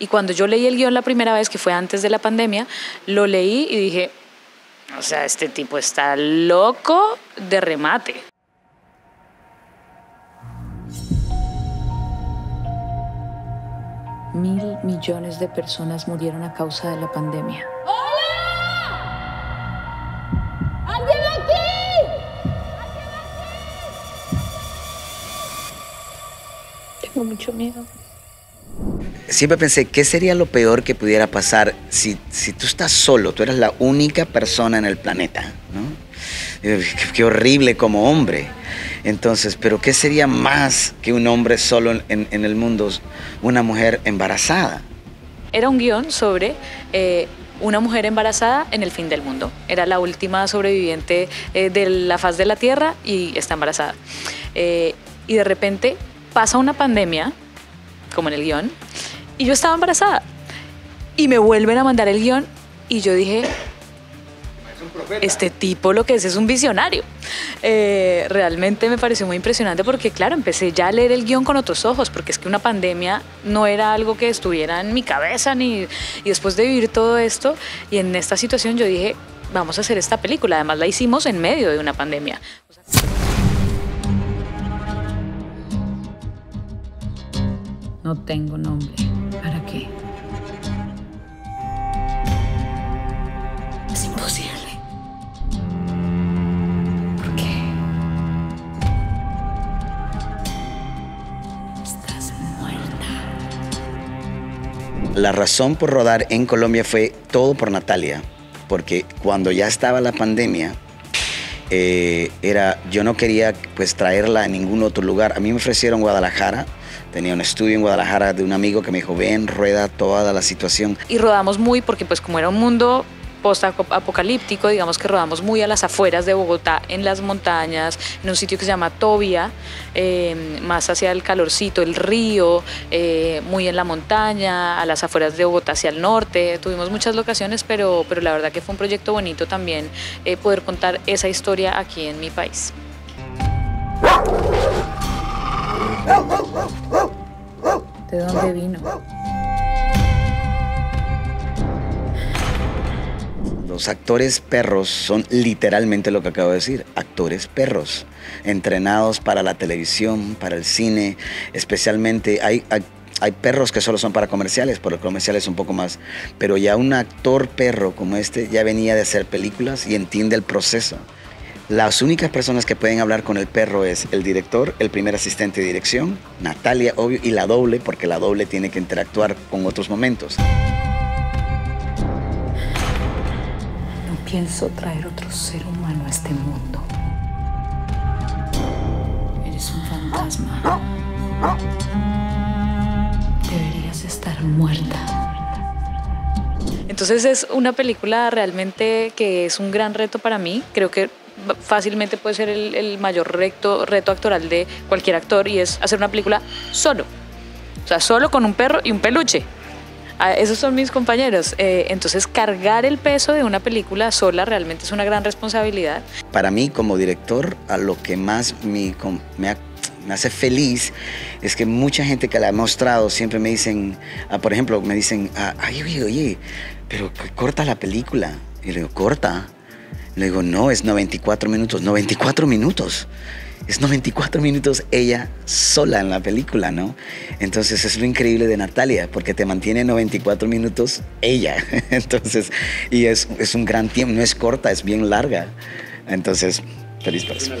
Y cuando yo leí el guión la primera vez, que fue antes de la pandemia, lo leí y dije, o sea, este tipo está loco de remate. Mil millones de personas murieron a causa de la pandemia. ¡Hola! ¡Alguien aquí! Tengo mucho miedo. Siempre pensé, ¿qué sería lo peor que pudiera pasar si tú estás solo? Tú eres la única persona en el planeta, ¿no? Qué horrible como hombre. Entonces, ¿pero qué sería más que un hombre solo en el mundo? Una mujer embarazada. Era un guión sobre una mujer embarazada en el fin del mundo. Era la última sobreviviente de la faz de la Tierra y está embarazada. Y de repente pasa una pandemia, como en el guión, y yo estaba embarazada. Y me vuelven a mandar el guión y yo dije... Este tipo lo que es un visionario. Realmente me pareció muy impresionante porque, claro, empecé ya a leer el guión con otros ojos, porque es que una pandemia no era algo que estuviera en mi cabeza, y después de vivir todo esto, y en esta situación yo dije, vamos a hacer esta película. Además la hicimos en medio de una pandemia. No tengo nombre. ¿Para qué? Es imposible. La razón por rodar en Colombia fue todo por Natalia, porque cuando ya estaba la pandemia, yo no quería pues traerla a ningún otro lugar. A mí me ofrecieron Guadalajara, tenía un estudio en Guadalajara de un amigo que me dijo, ven, rueda toda la situación. Y rodamos muy, porque pues como era un mundo post-apocalíptico, digamos que rodamos muy a las afueras de Bogotá, en las montañas, en un sitio que se llama Tobia, más hacia el calorcito, el río, muy en la montaña, a las afueras de Bogotá hacia el norte. Tuvimos muchas locaciones, pero la verdad que fue un proyecto bonito también poder contar esa historia aquí en mi país. ¿De dónde vino? Los actores perros son literalmente lo que acabo de decir, actores perros, entrenados para la televisión, para el cine, especialmente hay perros que solo son para comerciales, por el comercial es un poco más, pero ya un actor perro como este ya venía de hacer películas y entiende el proceso. Las únicas personas que pueden hablar con el perro es el director, el primer asistente de dirección, Natalia, obvio, y la doble, porque la doble tiene que interactuar con otros momentos. Pienso traer otro ser humano a este mundo. Eres un fantasma. Deberías estar muerta. Entonces es una película realmente que es un gran reto para mí. Creo que fácilmente puede ser el mayor reto actoral de cualquier actor, y es hacer una película solo. O sea, solo con un perro y un peluche. Esos son mis compañeros. Entonces, cargar el peso de una película sola realmente es una gran responsabilidad. Para mí, como director, a lo que más me hace feliz es que mucha gente que la ha mostrado siempre me dicen, por ejemplo, me dicen, ay, oye, pero corta la película. Y le digo, ¿corta? Le digo, no, es 94 minutos. 94 minutos. Es 94 minutos ella sola en la película, ¿no? Entonces es lo increíble de Natalia, porque te mantiene 94 minutos ella. Entonces, y es un gran tiempo, no es corta, es bien larga. Entonces, feliz por eso.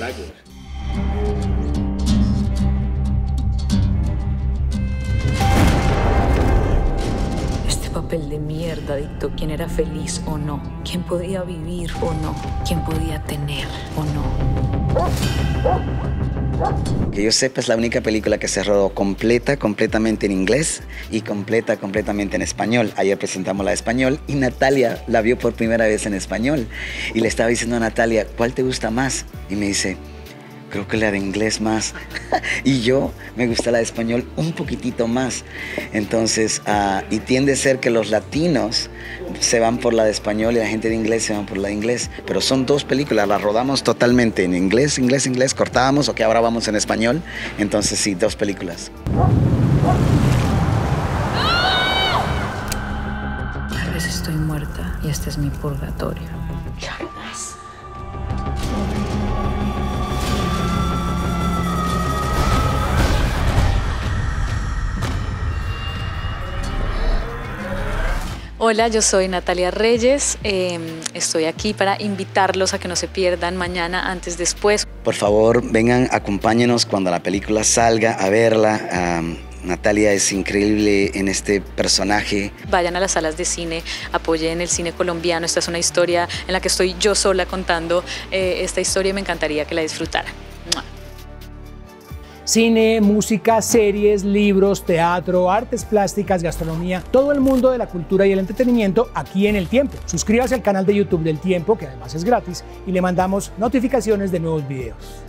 Este papel de mierda dictó quién era feliz o no, quién podía vivir o no, quién podía tener o no. Que yo sepa, es la única película que se rodó completamente en inglés y completamente en español. Ayer presentamos la de español y Natalia la vio por primera vez en español. Y le estaba diciendo a Natalia, ¿cuál te gusta más? Y me dice, creo que la de inglés más. Y yo, me gusta la de español un poquitito más. Entonces, y tiende a ser que los latinos se van por la de español y la gente de inglés se van por la de inglés. Pero son dos películas, las rodamos totalmente en inglés, cortábamos, ok, ahora vamos en español. Entonces sí, dos películas. y este es mi purgatorio. Ya no más. Hola, yo soy Natalia Reyes, estoy aquí para invitarlos a que no se pierdan Mañana, Antes, Después. Por favor, vengan, acompáñenos cuando la película salga a verla. Natalia es increíble en este personaje. Vayan a las salas de cine, apoyen el cine colombiano. Esta es una historia en la que estoy yo sola contando esta historia y me encantaría que la disfrutaran. Cine, música, series, libros, teatro, artes plásticas, gastronomía, todo el mundo de la cultura y el entretenimiento aquí en El Tiempo. Suscríbase al canal de YouTube del Tiempo, que además es gratis, y le mandamos notificaciones de nuevos videos.